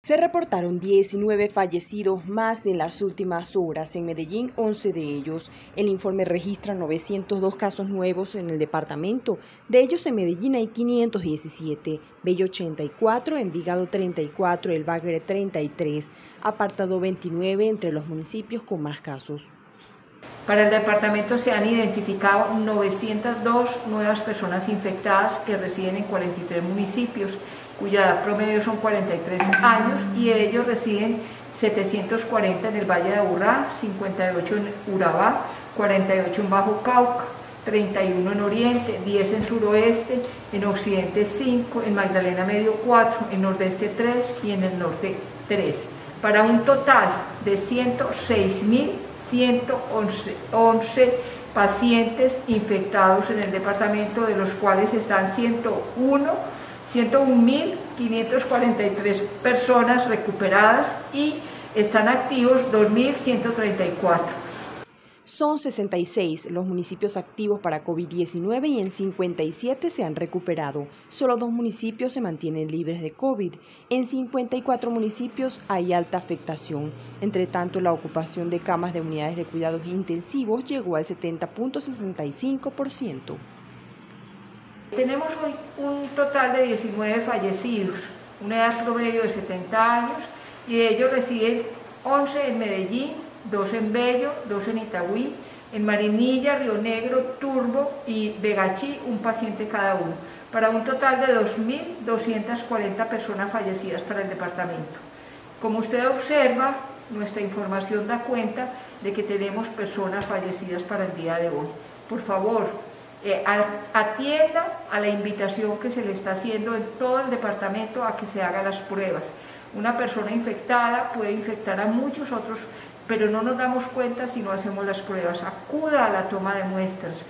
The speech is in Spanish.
Se reportaron 19 fallecidos más en las últimas horas, en Medellín 11 de ellos. El informe registra 902 casos nuevos en el departamento, de ellos en Medellín hay 517, Bello 84, Envigado 34, El Bagre 33, Apartadó 29 entre los municipios con más casos. Para el departamento se han identificado 902 nuevas personas infectadas que residen en 43 municipios, cuya edad promedio son 43 años y de ellos residen 740 en el Valle de Aburrá, 58 en Urabá, 48 en Bajo Cauca, 31 en Oriente, 10 en Suroeste, en Occidente 5, en Magdalena Medio 4, en Nordeste 3 y en el Norte 3, para un total de 106.111 pacientes infectados en el departamento, de los cuales están 101.543 personas recuperadas y están activos 2.134. Son 66 los municipios activos para COVID-19 y en 57 se han recuperado. Solo 2 municipios se mantienen libres de COVID. En 54 municipios hay alta afectación. Entre tanto, la ocupación de camas de unidades de cuidados intensivos llegó al 70.65%. Tenemos hoy un total de 19 fallecidos, una edad promedio de 70 años, y de ellos residen 11 en Medellín, 2 en Bello, 2 en Itagüí, en Marinilla, Río Negro, Turbo y Vegachí, un paciente cada uno, para un total de 2.240 personas fallecidas para el departamento. Como usted observa, nuestra información da cuenta de que tenemos personas fallecidas para el día de hoy. Por favor, atienda a la invitación que se le está haciendo en todo el departamento a que se hagan las pruebas. Una persona infectada puede infectar a muchos otros, pero no nos damos cuenta si no hacemos las pruebas. Acuda a la toma de muestras.